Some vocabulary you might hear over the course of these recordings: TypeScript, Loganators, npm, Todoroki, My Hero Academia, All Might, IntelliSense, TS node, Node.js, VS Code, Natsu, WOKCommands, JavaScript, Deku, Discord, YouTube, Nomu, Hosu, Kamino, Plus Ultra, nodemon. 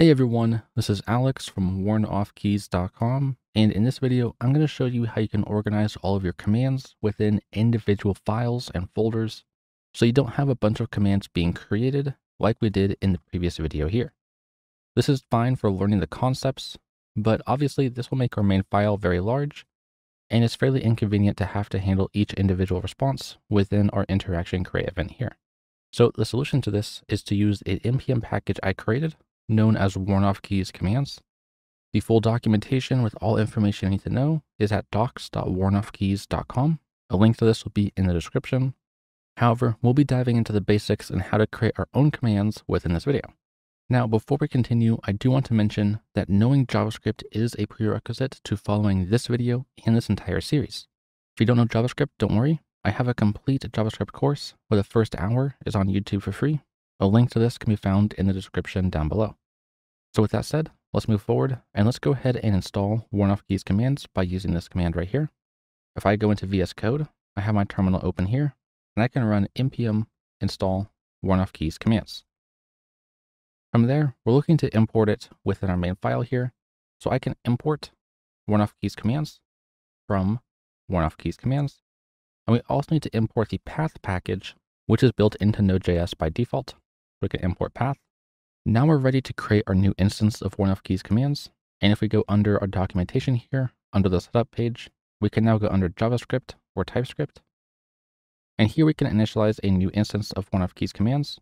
Hey everyone, this is Alex from WornOffKeys.com, and in this video I'm going to show you how you can organize all of your commands within individual files and folders so you don't have a bunch of commands being created like we did in the previous video here. This is fine for learning the concepts, but obviously this will make our main file very large, and it's fairly inconvenient to have to handle each individual response within our interaction create event here. So the solution to this is to use an npm package I created known as WornOffKeys commands. The full documentation with all information you need to know is at docs.wornoffkeys.com. A link to this will be in the description. However, we'll be diving into the basics and how to create our own commands within this video. Now, before we continue, I do want to mention that knowing JavaScript is a prerequisite to following this video and this entire series. If you don't know JavaScript, don't worry. I have a complete JavaScript course where the first hour is on YouTube for free. A link to this can be found in the description down below. So with that said, let's move forward and let's go ahead and install WornOffKeys commands by using this command right here. If I go into VS Code, I have my terminal open here and I can run npm install WornOffKeys commands. From there, we're looking to import it within our main file here. So I can import WornOffKeys commands from WornOffKeys commands. And we also need to import the path package, which is built into Node.js by default. We can import path. Now we're ready to create our new instance of WornOffKeys commands. And if we go under our documentation here, under the setup page, we can now go under JavaScript or TypeScript. And here we can initialize a new instance of WornOffKeys commands.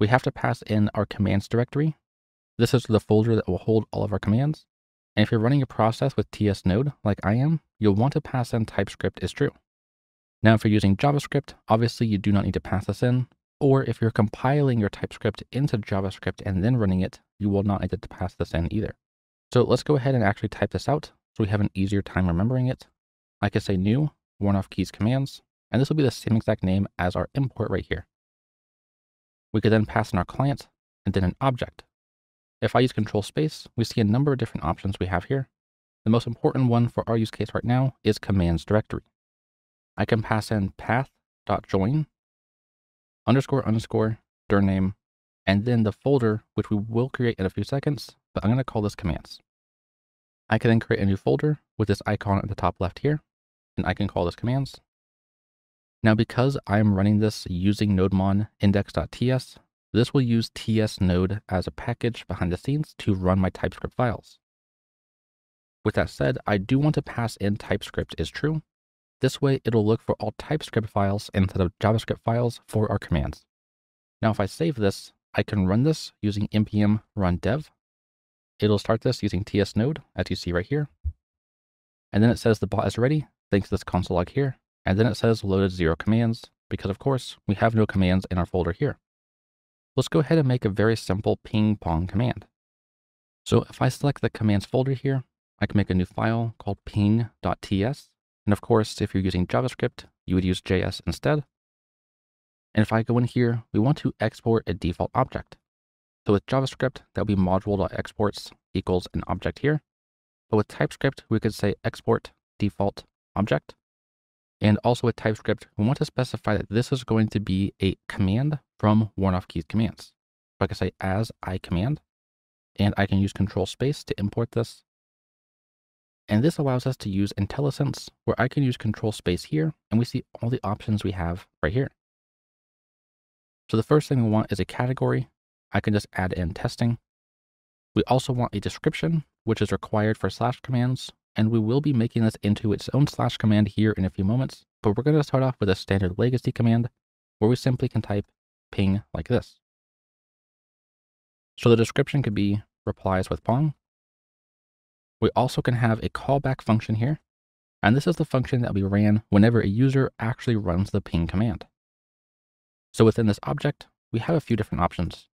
We have to pass in our commands directory. This is the folder that will hold all of our commands. And if you're running a process with TS node, like I am, you'll want to pass in TypeScript is true. Now, if you're using JavaScript, obviously you do not need to pass this in. Or if you're compiling your TypeScript into JavaScript and then running it, you will not need to pass this in either. So let's go ahead and actually type this out so we have an easier time remembering it. I could say new WornOffKeys commands, and this will be the same exact name as our import right here. We could then pass in our client and then an object. If I use control space, we see a number of different options we have here. The most important one for our use case right now is commands directory. I can pass in path.join __ dir name, and then the folder, which we will create in a few seconds, but I'm going to call this commands. I can then create a new folder with this icon at the top left here, and I can call this commands. Now, because I'm running this using nodemon index.ts, this will use TS node as a package behind the scenes to run my TypeScript files. With that said, I do want to pass in TypeScript is true. This way, it'll look for all TypeScript files instead of JavaScript files for our commands. Now, if I save this, I can run this using npm run dev. It'll start this using TS node, as you see right here. And then it says the bot is ready, thanks to this console log here. And then it says loaded 0 commands, because of course we have no commands in our folder here. Let's go ahead and make a very simple ping pong command. So if I select the commands folder here, I can make a new file called ping.ts. And of course, if you're using JavaScript, you would use JS instead. And if I go in here, we want to export a default object. So with JavaScript, that would be module.exports equals an object here. But with TypeScript, we could say export default object. And also with TypeScript, we want to specify that this is going to be a command from WornOffKeys commands. So I can say as I command, and I can use control space to import this. And this allows us to use IntelliSense, where I can use control space here, and we see all the options we have right here. So the first thing we want is a category. I can just add in testing. We also want a description, which is required for slash commands, and we will be making this into its own slash command here in a few moments, but we're going to start off with a standard legacy command where we simply can type ping like this. So the description could be replies with pong. We also can have a callback function here, and this is the function that we ran whenever a user actually runs the ping command. So within this object, we have a few different options.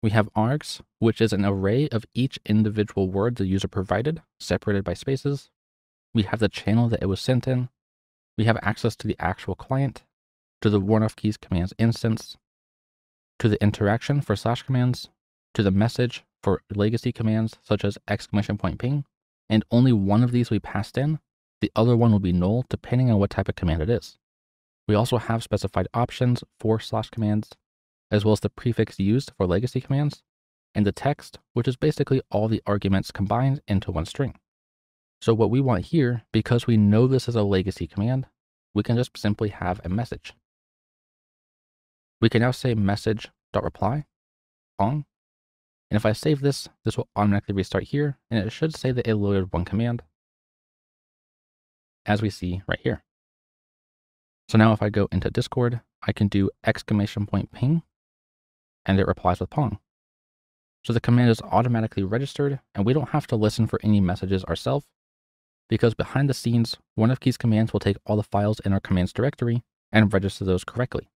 We have args, which is an array of each individual word the user provided, separated by spaces. We have the channel that it was sent in. We have access to the actual client, to the WornOffKeys commands instance, to the interaction for slash commands, to the message for legacy commands such as !ping, and only one of these we passed in. The other one will be null depending on what type of command it is. We also have specified options for slash commands, as well as the prefix used for legacy commands. and the text, which is basically all the arguments combined into one string. So what we want here, because we know this is a legacy command, we can just simply have a message. We can now say message.reply Pong. And if I save this, this will automatically restart here, and it should say that it loaded one command, as we see right here. So now if I go into Discord, I can do !ping, and it replies with Pong. So the command is automatically registered, and we don't have to listen for any messages ourselves, because behind the scenes, WornOffKeys commands will take all the files in our commands directory and register those correctly.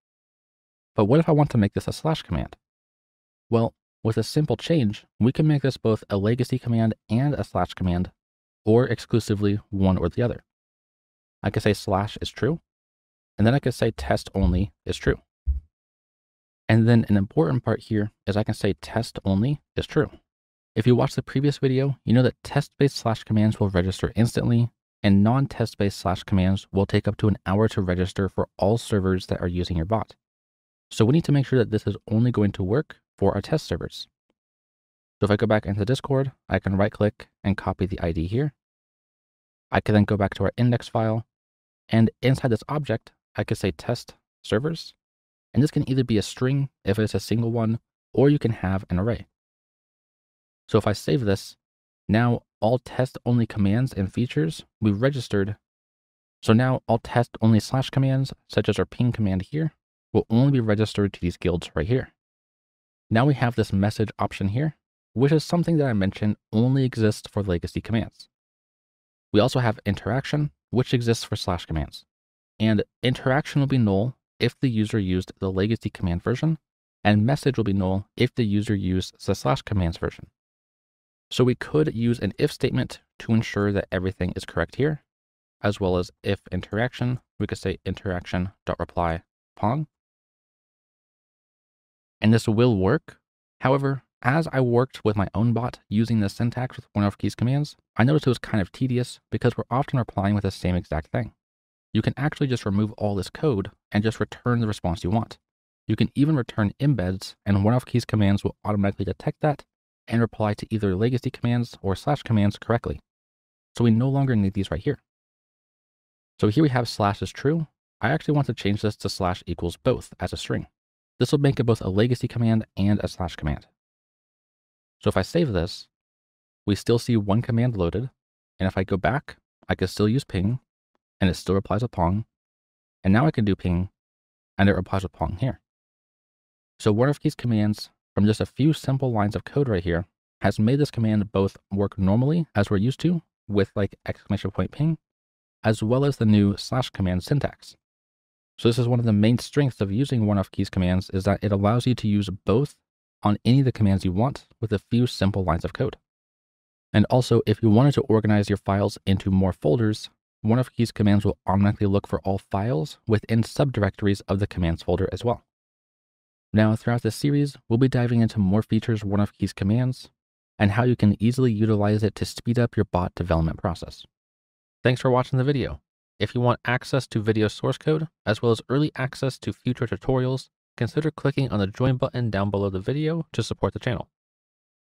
But what if I want to make this a slash command? Well, with a simple change, we can make this both a legacy command and a slash command, or exclusively one or the other. I could say slash is true, and then I could say test only is true. And then an important part here is I can say test only is true. If you watched the previous video, you know that test-based slash commands will register instantly, and non-test-based slash commands will take up to an hour to register for all servers that are using your bot. So we need to make sure that this is only going to work for our test servers. So if I go back into Discord, I can right-click and copy the ID here. I can then go back to our index file, and inside this object, I could say test servers. And this can either be a string if it's a single one, or you can have an array. So if I save this, now all test only commands and features we registered. So now all test only slash commands, such as our ping command here, will only be registered to these guilds right here. Now we have this message option here, which is something that I mentioned only exists for legacy commands. We also have interaction, which exists for slash commands, and interaction will be null if the user used the legacy command version, and message will be null if the user used the slash commands version. So we could use an if statement to ensure that everything is correct here, as well as if interaction, we could say interaction.reply Pong. And this will work. However, as I worked with my own bot using the syntax with WornOffKeys commands, I noticed it was kind of tedious because we're often replying with the same exact thing. You can actually just remove all this code and just return the response you want. You can even return embeds, and WornOffKeys commands will automatically detect that and reply to either legacy commands or slash commands correctly. So we no longer need these right here. So here we have slash is true. I actually want to change this to slash equals both as a string. This will make it both a legacy command and a slash command. So if I save this, we still see one command loaded. And if I go back, I can still use ping, and it still replies with Pong. And now I can do ping, and it replies with Pong here. So WornOffKeys commands, from just a few simple lines of code right here, has made this command both work normally, as we're used to, with like !ping, as well as the new slash command syntax. So this is one of the main strengths of using WornOffKeys commands, is that it allows you to use both on any of the commands you want with a few simple lines of code. And also, if you wanted to organize your files into more folders, WornOffKeys commands will automatically look for all files within subdirectories of the commands folder as well. Now, throughout this series, we'll be diving into more features of WornOffKeys commands and how you can easily utilize it to speed up your bot development process. Thanks for watching the video. If you want access to video source code, as well as early access to future tutorials, consider clicking on the join button down below the video to support the channel.